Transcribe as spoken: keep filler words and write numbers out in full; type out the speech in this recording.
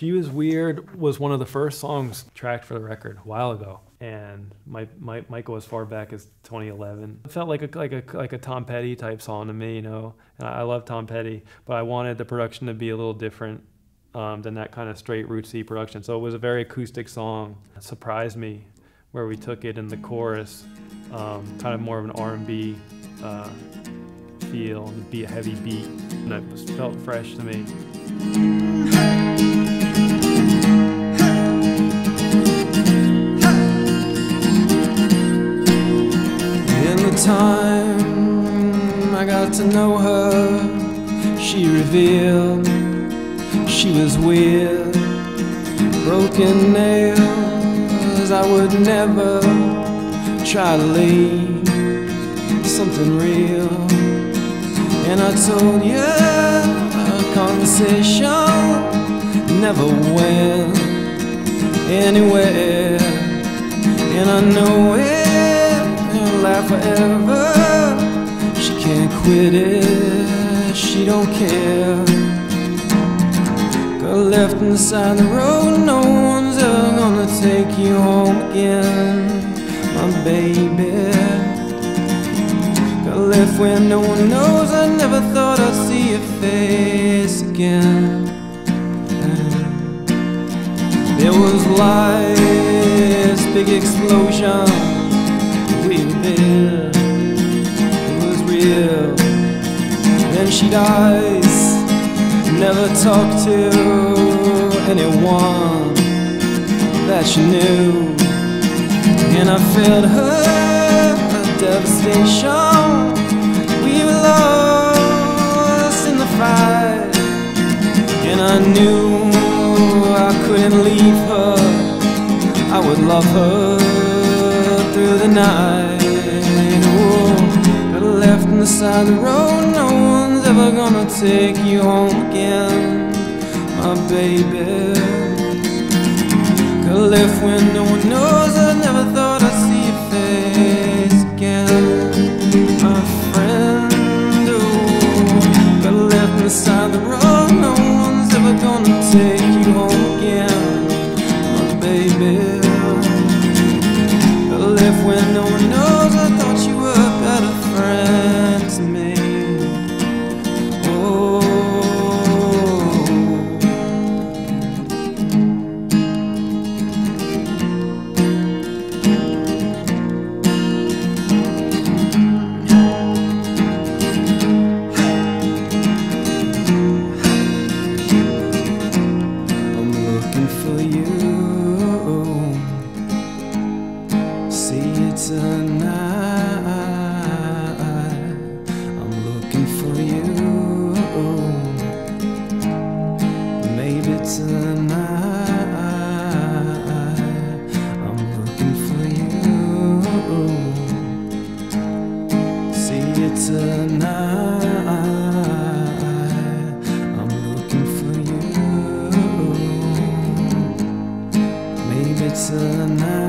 She Was Weird was one of the first songs tracked for the record a while ago, and my, my, might go as far back as twenty eleven. It felt like a, like, a, like a Tom Petty type song to me, you know, and I love Tom Petty, but I wanted the production to be a little different um, than that kind of straight rootsy production. So it was a very acoustic song. It surprised me where we took it in the chorus, um, kind of more of an R and B uh, feel, and be a heavy beat, and it felt fresh to me. Time I got to know her, she revealed she was weird. Broken nails, I would never try to leave something real. And I told you our conversation never went anywhere, and I know it forever. She can't quit it, she don't care. Got left inside the road, no one's ever gonna take you home again, my baby. Got left where no one knows, I never thought I'd see your face again. There was lights, big explosion. It was real. Then she dies, never talked to anyone that she knew. And I felt her devastation. We were lost in the fight, and I knew I couldn't leave her. I would love her through the night. Left inside the road, no one's ever gonna take you home again, my baby. Got left when no one knows, I never thought I'd see your face again, my friend. Oh, got left inside the road, no one's ever gonna take you home again, my baby. Got left when no one knows, I thought you were a better friend. Tonight, I'm looking for you. Maybe tonight, I'm looking for you. See you tonight, I'm looking for you. Maybe tonight.